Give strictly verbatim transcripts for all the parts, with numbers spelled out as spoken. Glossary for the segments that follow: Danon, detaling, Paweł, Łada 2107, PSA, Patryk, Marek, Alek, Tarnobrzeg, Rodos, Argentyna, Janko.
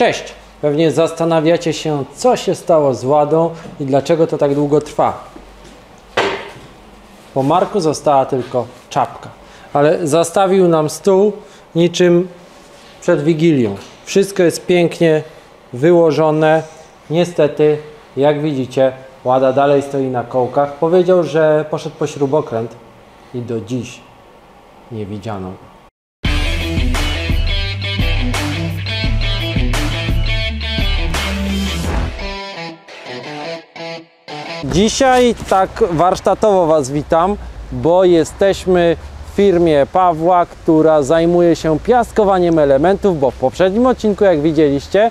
Cześć! Pewnie zastanawiacie się, co się stało z Ładą i dlaczego to tak długo trwa. Po Marku została tylko czapka, ale zastawił nam stół niczym przed Wigilią. Wszystko jest pięknie wyłożone. Niestety, jak widzicie, Łada dalej stoi na kołkach. Powiedział, że poszedł po śrubokręt i do dziś nie widziano go. Dzisiaj tak warsztatowo Was witam, bo jesteśmy w firmie Pawła, która zajmuje się piaskowaniem elementów, bo w poprzednim odcinku, jak widzieliście,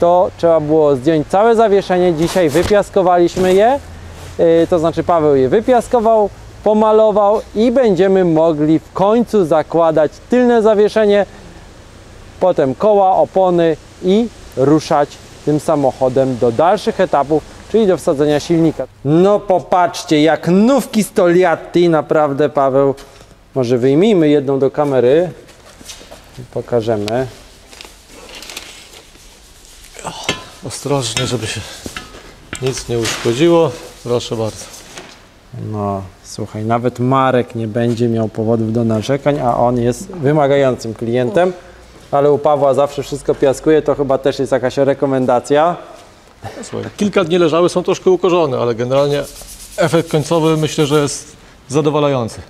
to trzeba było zdjąć całe zawieszenie. Dzisiaj wypiaskowaliśmy je, yy, to znaczy Paweł je wypiaskował, pomalował i będziemy mogli w końcu zakładać tylne zawieszenie, potem koła, opony i ruszać tym samochodem do dalszych etapów, czyli do wsadzenia silnika. No popatrzcie, jak nówki Stoliatti, naprawdę Paweł. Może wyjmijmy jedną do kamery i pokażemy. Ostrożnie, żeby się nic nie uszkodziło. Proszę bardzo. No słuchaj, nawet Marek nie będzie miał powodów do narzekań, a on jest wymagającym klientem. Ale u Pawła zawsze wszystko piaskuje, to chyba też jest jakaś rekomendacja. Słuchaj, kilka dni leżały, są troszkę ukorzone, ale generalnie efekt końcowy myślę, że jest zadowalający.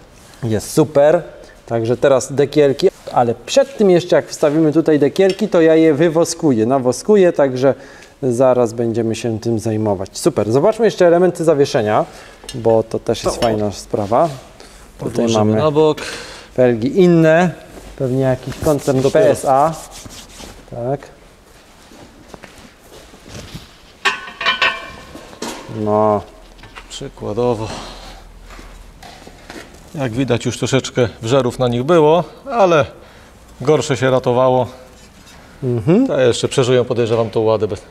Jest super, także teraz dekielki, ale przed tym jeszcze jak wstawimy tutaj dekielki, to ja je wywoskuję, nawoskuję, także zaraz będziemy się tym zajmować. Super, zobaczmy jeszcze elementy zawieszenia, bo to też jest to fajna sprawa. Tutaj mamy na bok felgi inne, pewnie jakiś koncern do P S A. Tak. No, przykładowo, jak widać już troszeczkę wżerów na nich było, ale gorsze się ratowało. Mhm. A jeszcze przeżyją, podejrzewam, tą Ładę bez...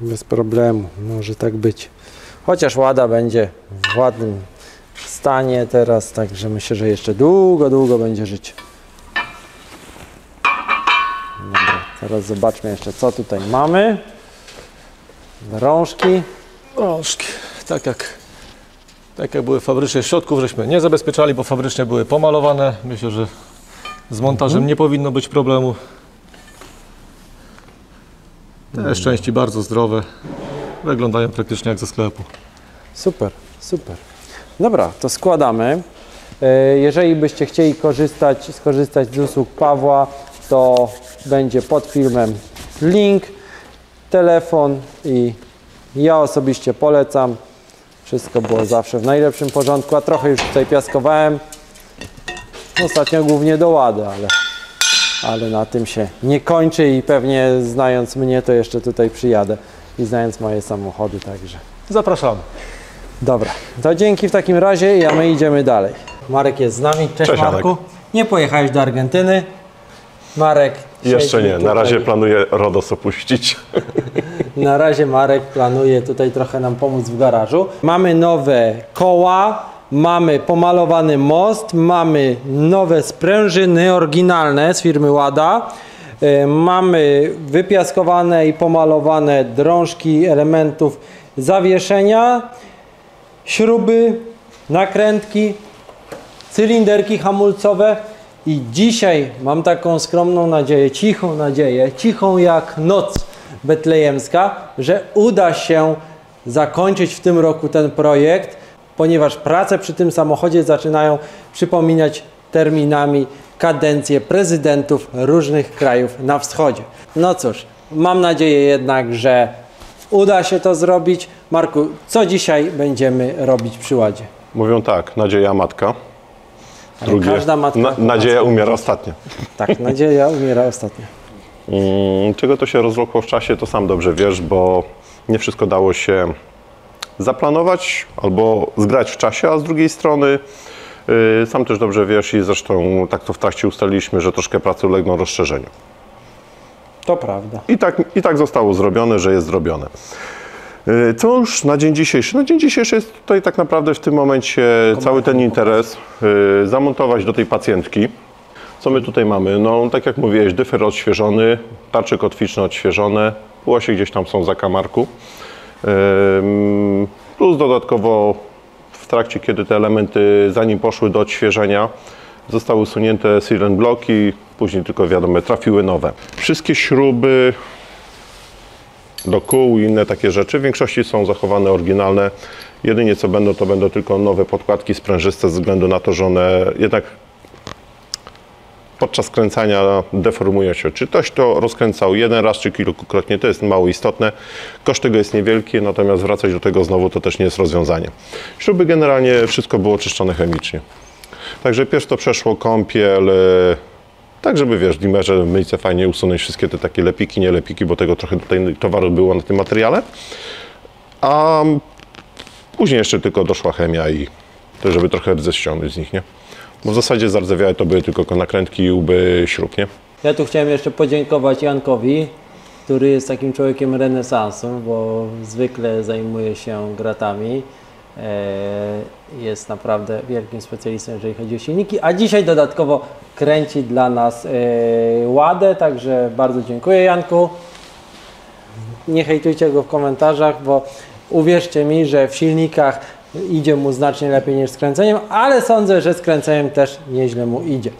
bez problemu, może tak być. Chociaż Łada będzie w ładnym stanie teraz, także myślę, że jeszcze długo, długo będzie żyć. Dobra, teraz zobaczmy jeszcze, co tutaj mamy. Drążki. Drążki, tak jak, tak jak były fabrycznie, środków żeśmy nie zabezpieczali, bo fabrycznie były pomalowane. Myślę, że z montażem mhm. nie powinno być problemu. Te mhm. części bardzo zdrowe, wyglądają praktycznie jak ze sklepu. Super, super. Dobra, to składamy. Jeżeli byście chcieli korzystać, skorzystać z usług Pawła, to będzie pod filmem link, telefon i ja osobiście polecam. Wszystko było zawsze w najlepszym porządku, a trochę już tutaj piaskowałem. Ostatnio głównie do Łady, ale, ale na tym się nie kończy i pewnie znając mnie, to jeszcze tutaj przyjadę i znając moje samochody, także zapraszamy. Dobra, to dzięki w takim razie, a my idziemy dalej. Marek jest z nami. Cześć, Cześć Marku. Alek. Nie pojechałeś do Argentyny. Marek... Jeszcze nie, na razie planuję Rodos opuścić. Na razie Marek planuje tutaj trochę nam pomóc w garażu. Mamy nowe koła, mamy pomalowany most, mamy nowe sprężyny oryginalne z firmy Łada. Yy, mamy wypiaskowane i pomalowane drążki elementów zawieszenia, śruby, nakrętki, cylinderki hamulcowe. I dzisiaj mam taką skromną nadzieję, cichą nadzieję, cichą jak noc betlejemska, że uda się zakończyć w tym roku ten projekt, ponieważ prace przy tym samochodzie zaczynają przypominać terminami kadencje prezydentów różnych krajów na wschodzie. No cóż, mam nadzieję jednak, że uda się to zrobić. Marku, co dzisiaj będziemy robić przy Ładzie? Mówią tak, nadzieja matka. Drugie, każda matka na, nadzieja umiera ostatnia. Tak, nadzieja umiera ostatnia. Hmm, czego to się rozwlokło w czasie, to sam dobrze wiesz, bo nie wszystko dało się zaplanować albo zgrać w czasie, a z drugiej strony yy, sam też dobrze wiesz i zresztą tak to w trakcie ustaliliśmy, że troszkę pracy ulegną rozszerzeniu. To prawda. I tak, i tak zostało zrobione, że jest zrobione. Yy, co już na dzień dzisiejszy? Na dzień dzisiejszy jest tutaj tak naprawdę w tym momencie cały ten interes yy, zamontować do tej pacjentki. Co my tutaj mamy? No, tak jak mówiłeś, dyfer odświeżony, tarcze kotwiczne odświeżone, łosie gdzieś tam są za kamarku. Plus dodatkowo w trakcie, kiedy te elementy, zanim poszły do odświeżenia, zostały usunięte silent bloki, później tylko wiadomo, trafiły nowe. Wszystkie śruby do kół i inne takie rzeczy w większości są zachowane oryginalne. Jedynie co będą, to będą tylko nowe podkładki sprężyste, ze względu na to, że one jednak podczas kręcania deformują się. Czy ktoś to rozkręcał jeden raz, czy kilkukrotnie, to jest mało istotne. Koszt tego jest niewielki, natomiast wracać do tego znowu to też nie jest rozwiązanie. Śruby generalnie wszystko było czyszczone chemicznie. Także pierw to przeszło kąpiel, tak żeby wiesz, w dimerze, w myjce fajnie usunąć wszystkie te takie lepiki, nie lepiki, bo tego trochę tutaj towaru było na tym materiale. A później jeszcze tylko doszła chemia i to, żeby trochę rdze ściągnąć z nich, nie? Bo w zasadzie zardzewiałe to były tylko nakrętki i łby śrub, nie? Ja tu chciałem jeszcze podziękować Jankowi, który jest takim człowiekiem renesansu, bo zwykle zajmuje się gratami. Jest naprawdę wielkim specjalistą, jeżeli chodzi o silniki, a dzisiaj dodatkowo kręci dla nas Ładę, także bardzo dziękuję, Janku. Nie hejtujcie go w komentarzach, bo uwierzcie mi, że w silnikach idzie mu znacznie lepiej niż z kręceniem, ale sądzę, że z kręceniem też nieźle mu idzie.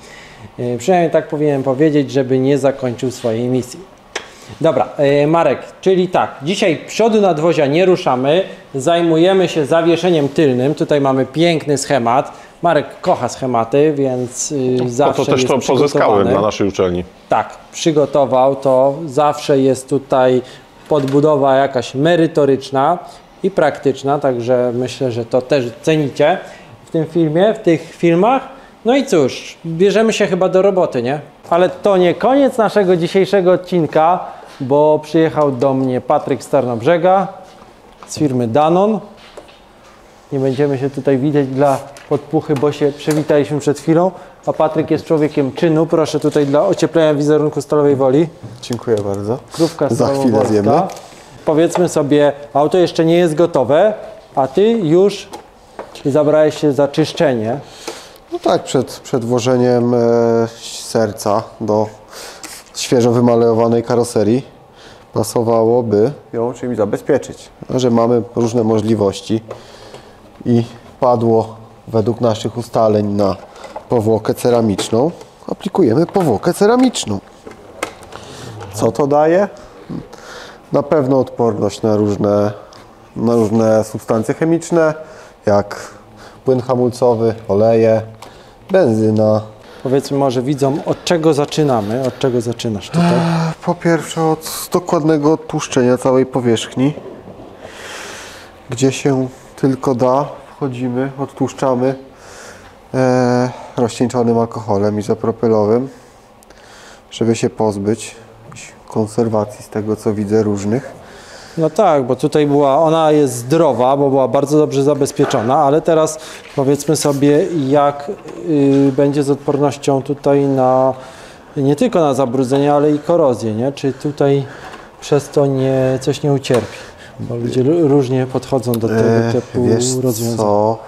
Przynajmniej tak powinienem powiedzieć, żeby nie zakończył swojej misji. Dobra, Marek, czyli tak, dzisiaj przodu nadwozia nie ruszamy, zajmujemy się zawieszeniem tylnym, tutaj mamy piękny schemat. Marek kocha schematy, więc zawsze jest przygotowany. To też to pozyskałem na naszej uczelni. Tak, przygotował to, zawsze jest tutaj podbudowa jakaś merytoryczna i praktyczna, także myślę, że to też cenicie w tym filmie, w tych filmach. No i cóż, bierzemy się chyba do roboty, nie? Ale to nie koniec naszego dzisiejszego odcinka, bo przyjechał do mnie Patryk z Tarnobrzega, z firmy Danon. Nie będziemy się tutaj widać dla podpuchy, bo się przywitaliśmy przed chwilą. A Patryk jest człowiekiem czynu. Proszę tutaj dla ocieplenia wizerunku Stalowej Woli. Dziękuję bardzo. Krówka stalowoborska. Powiedzmy sobie, auto jeszcze nie jest gotowe, a ty już zabrałeś się za czyszczenie. No tak, przed, przed włożeniem e, serca do świeżo wymalejowanej karoserii pasowałoby ją czymś zabezpieczyć. Że mamy różne możliwości i padło według naszych ustaleń na powłokę ceramiczną. Aplikujemy powłokę ceramiczną. Co to daje? Na pewno odporność na różne, na różne substancje chemiczne, jak płyn hamulcowy, oleje, benzyna. Powiedzmy może widzom, od czego zaczynamy, od czego zaczynasz tutaj? Po pierwsze od dokładnego odtłuszczenia całej powierzchni. Gdzie się tylko da, wchodzimy, odtłuszczamy e, rozcieńczonym alkoholem izopropylowym, żeby się pozbyć konserwacji z tego co widzę różnych. No tak, bo tutaj była, ona jest zdrowa, bo była bardzo dobrze zabezpieczona, ale teraz powiedzmy sobie, jak yy, będzie z odpornością tutaj na, nie tylko na zabrudzenie, ale i korozję, nie? Czy tutaj przez to nie, coś nie ucierpi? Bo ludzie różnie podchodzą do tego e, typu rozwiązań. Co?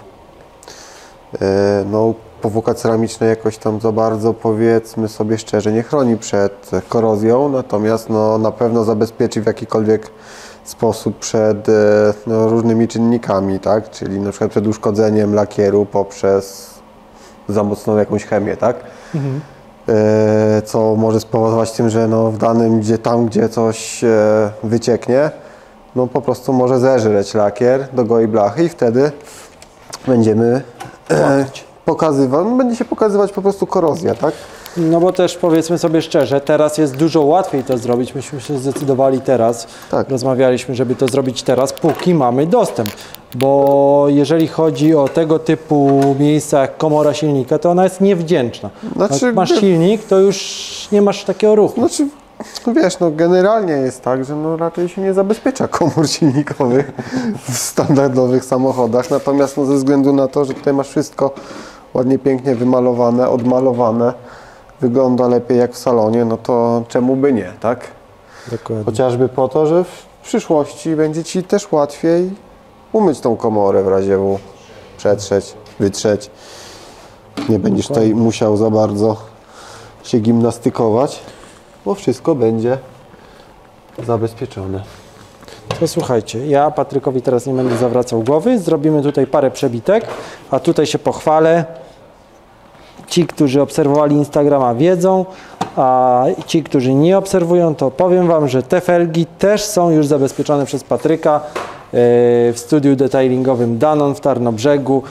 E, no, powłoka ceramiczna jakoś tam za bardzo, powiedzmy sobie szczerze, nie chroni przed korozją, natomiast no, na pewno zabezpieczy w jakikolwiek sposób przed no, różnymi czynnikami, tak? Czyli na przykład przed uszkodzeniem lakieru poprzez za mocną jakąś chemię, tak? Mhm. E, co może spowodować tym, że no, w danym, gdzie tam gdzie coś e, wycieknie, no po prostu może zeżreć lakier, dogoi blachy i wtedy będziemy e, pokazywać, no, będzie się pokazywać po prostu korozja, tak? No bo też powiedzmy sobie szczerze, teraz jest dużo łatwiej to zrobić. Myśmy się zdecydowali teraz, tak. Rozmawialiśmy, żeby to zrobić teraz, póki mamy dostęp. Bo jeżeli chodzi o tego typu miejsca jak komora silnika, to ona jest niewdzięczna. Znaczy, jak masz silnik, to już nie masz takiego ruchu. Znaczy, wiesz, no generalnie jest tak, że no raczej się nie zabezpiecza komór silnikowych w standardowych samochodach. Natomiast no, ze względu na to, że tutaj masz wszystko ładnie, pięknie wymalowane, odmalowane, wygląda lepiej jak w salonie, no to czemu by nie, tak? Dokładnie. Chociażby po to, że w przyszłości będzie ci też łatwiej umyć tą komorę w razie W, przetrzeć, wytrzeć. Nie będziesz tutaj musiał za bardzo się gimnastykować, bo wszystko będzie zabezpieczone. To słuchajcie, ja Patrykowi teraz nie będę zawracał głowy, zrobimy tutaj parę przebitek, a tutaj się pochwalę. Ci, którzy obserwowali Instagrama, wiedzą, a ci, którzy nie obserwują, to powiem Wam, że te felgi też są już zabezpieczone przez Patryka w studiu detailingowym Danon w Tarnobrzegu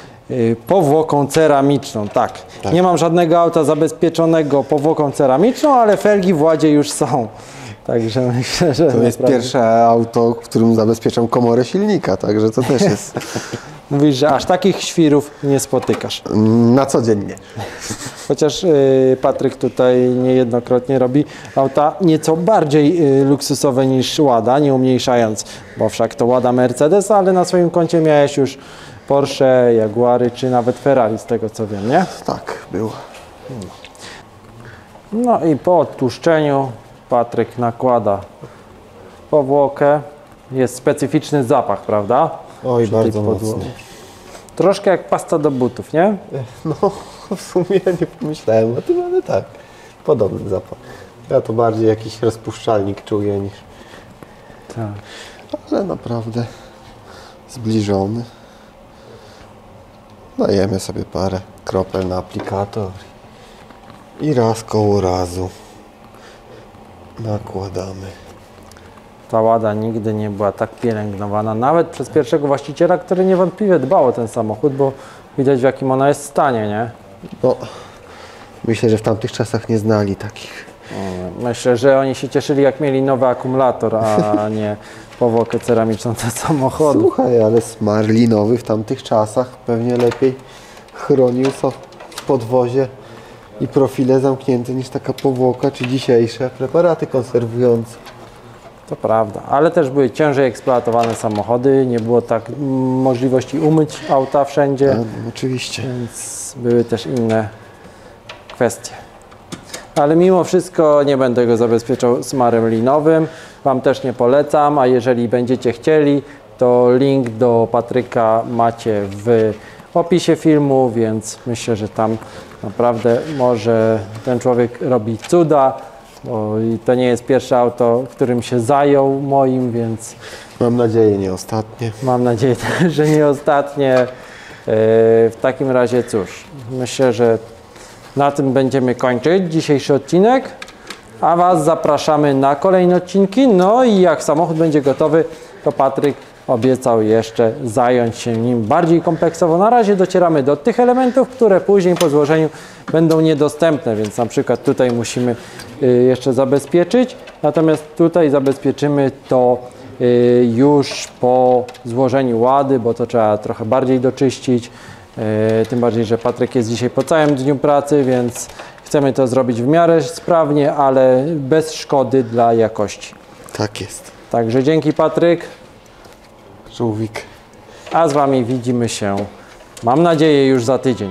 powłoką ceramiczną. Tak, tak. Nie mam żadnego auta zabezpieczonego powłoką ceramiczną, ale felgi w Ładzie już są. Także myślę, że to jest naprawdę... pierwsze auto, którym zabezpieczam komorę silnika, także to też jest... Mówisz, że aż takich świrów nie spotykasz. Na co dzień nie. Chociaż y, Patryk tutaj niejednokrotnie robi auta nieco bardziej y, luksusowe niż Łada, nie umniejszając, bo wszak to Łada Mercedes, ale na swoim koncie miałeś już Porsche, Jaguary czy nawet Ferrari, z tego co wiem, nie? Tak, było. No i po odtłuszczeniu Patryk nakłada powłokę. Jest specyficzny zapach, prawda? Oj, przy bardzo mocny. Troszkę jak pasta do butów, nie? No, w sumie nie pomyślałem o tym, ale tak. Podobny zapach. Ja to bardziej jakiś rozpuszczalnik czuję niż... Tak. Ale naprawdę zbliżony. Dajemy sobie parę kropel na aplikator. I raz koło razu nakładamy. Ta Łada nigdy nie była tak pielęgnowana, nawet przez pierwszego właściciela, który niewątpliwie dbał o ten samochód, bo widać w jakim ona jest stanie, nie? No, myślę, że w tamtych czasach nie znali takich. Myślę, że oni się cieszyli, jak mieli nowy akumulator, a nie powłokę ceramiczną do samochodu. Słuchaj, ale smarlinowy w tamtych czasach pewnie lepiej chronił co w podwozie i profile zamknięte niż taka powłoka czy dzisiejsze preparaty konserwujące. To prawda, ale też były ciężej eksploatowane samochody, nie było tak możliwości umyć auta wszędzie. No, oczywiście. Więc były też inne kwestie. Ale mimo wszystko nie będę go zabezpieczał smarem linowym, Wam też nie polecam, a jeżeli będziecie chcieli, to link do Patryka macie w opisie filmu, więc myślę, że tam naprawdę może ten człowiek robi cuda. O, i to nie jest pierwsze auto, którym się zajął moim, więc... Mam nadzieję, nie ostatnie. Mam nadzieję, że nie ostatnie. Yy, w takim razie cóż, myślę, że na tym będziemy kończyć dzisiejszy odcinek, a Was zapraszamy na kolejne odcinki. No i jak samochód będzie gotowy, to Patryk obiecał jeszcze zająć się nim bardziej kompleksowo. Na razie docieramy do tych elementów, które później po złożeniu będą niedostępne, więc na przykład tutaj musimy jeszcze zabezpieczyć, natomiast tutaj zabezpieczymy to już po złożeniu Łady, bo to trzeba trochę bardziej doczyścić, tym bardziej, że Patryk jest dzisiaj po całym dniu pracy, więc chcemy to zrobić w miarę sprawnie, ale bez szkody dla jakości. Tak jest. Także dzięki, Patryk. Żółwik. A z Wami widzimy się, mam nadzieję, już za tydzień.